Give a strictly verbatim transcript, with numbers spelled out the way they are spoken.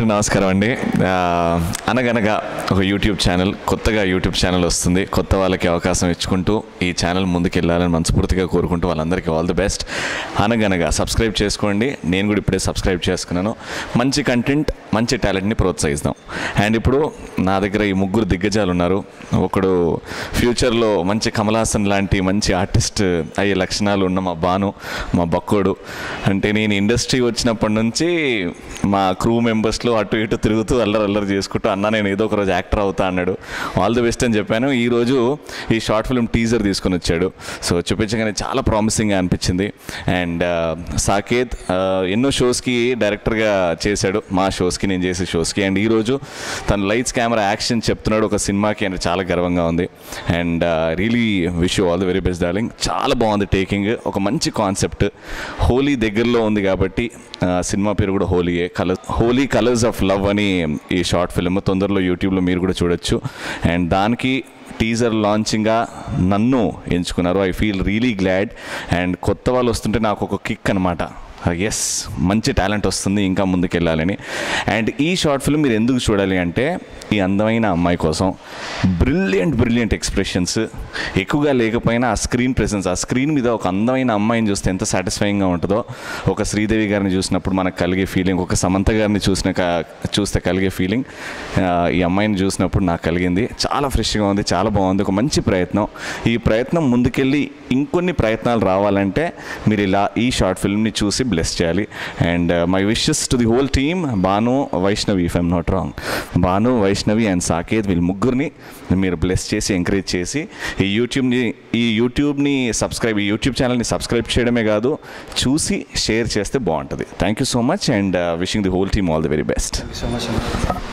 అందరికీ నమస్కారం అండి అనగనగా ఒక యూట్యూబ్ ఛానల్ కొత్తగా యూట్యూబ్ ఛానల్ వస్తుంది కొత్త వాళ్ళకి అవకాశం ఇచ్చుకుంటూ ఈ ఛానల్ ముందుకు వెళ్ళాలని మనస్ఫూర్తిగా కోరుకుంటూ వాళ్ళందరికీ ఆల్ ది బెస్ట్ అనగనగా సబ్స్క్రైబ్ చేసుకోండి నేను కూడా ఇప్పుడే సబ్స్క్రైబ్ చేసుకున్నాను మంచి కంటెంట్ మంచి టాలెంట్ ని ప్రోత్సహిస్తాం అండ్ ఇప్పుడు నా దగ్గర ఈ ముగ్గురు దిగ్గజాలు ఉన్నారు ఒకడు ఫ్యూచర్ లో మంచి కమలాసన్ లాంటి మంచి ఆర్టిస్ట్ అయ్యే లక్షణాలు ఉన్న మా బాను మా బక్కోడు అంటే నేను ఇండస్ట్రీ వచ్చినప్పటి నుంచి మా క్రూ మెంబర్స్ లో అటు ఇటు తిరుగుతూ అల్లర్ అల్లర్ చేసుకుంటూ అన్న నేను ఏదో ఒక రోజు యాక్టర్ అవుతా అన్నాడు ఆల్ ది బెస్ట్ అని చెప్పాను ఈ రోజు ఈ షార్ట్ ఫిల్మ్ టీజర్ తీసుకొని వచ్చాడు సో చూపించగానే చాలా ప్రామిసింగ్ గా అనిపించింది అండ్ సాకేత్ ఎన్నో షోస్ కి డైరెక్టర్ గా చేశాడు మా షోస్ కి నేను చేసే షోస్ కి అండ్ ఈ రోజు తన లైట్స్ కెమెరా యాక్షన్ చెప్తున్నాడు ఒక సినిమాకి అంటే చాలా గర్వంగా ఉంది and really wish you all the very best darling చాలా బాగుంది టేకింగ్ ఒక మంచి కాన్సెప్ట్ హోలీ దగ్గరలో ఉంది కాబట్టి సినిమా పేరు కూడా హోలీయే colour Holi colours of love అని ఈ షార్ట్ ఫిల్మ్ తొందరలో యూట్యూబ్లో మీరు కూడా చూడొచ్చు అండ్ దానికి టీజర్ లాంచింగ్గా నన్ను ఎంచుకున్నారు I feel really glad and కొత్త వాళ్ళు వస్తుంటే నాకు ఒక కిక్ అనమాట ఎస్ మంచి టాలెంట్ వస్తుంది ఇంకా ముందుకెళ్ళాలని అండ్ ఈ షార్ట్ ఫిల్మ్ మీరు ఎందుకు చూడాలి అంటే ఈ అందమైన అమ్మాయి కోసం బ్రిలియంట్ బ్రిలియంట్ ఎక్స్ప్రెషన్స్ ఎక్కువగా లేకపోయినా ఆ స్క్రీన్ ప్రెసెన్స్ ఆ స్క్రీన్ మీద ఒక అందమైన అమ్మాయిని చూస్తే ఎంత సాటిస్ఫైయింగ్గా ఉంటుందో ఒక శ్రీదేవి గారిని చూసినప్పుడు మనకు కలిగే ఫీలింగ్ ఒక సమంత గారిని చూసిన చూస్తే కలిగే ఫీలింగ్ ఈ అమ్మాయిని చూసినప్పుడు నాకు కలిగింది చాలా ఫ్రెష్గా ఉంది చాలా బాగుంది ఒక మంచి ప్రయత్నం ఈ ప్రయత్నం ముందుకెళ్ళి ఇంకొన్ని ప్రయత్నాలు రావాలంటే మీరు ఇలా ఈ షార్ట్ ఫిల్మ్ని చూసి బ్లెస్ చేయాలి and my wishes to the whole team Bhanu Vaishnavi if I'm not wrong Bhanu Vaishnavi and Saketh వీళ్ళ ముగ్గురిని మీరు బ్లెస్ చేసి ఎంకరేజ్ చేసి ఈ యూట్యూబ్ని ఈ యూట్యూబ్ని సబ్స్క్రైబ్ ఈ యూట్యూబ్ ఛానల్ని సబ్స్క్రైబ్ చేయడమే కాదు చూసి షేర్ చేస్తే బాగుంటుంది thank you so much and wishing the whole team all the very best so much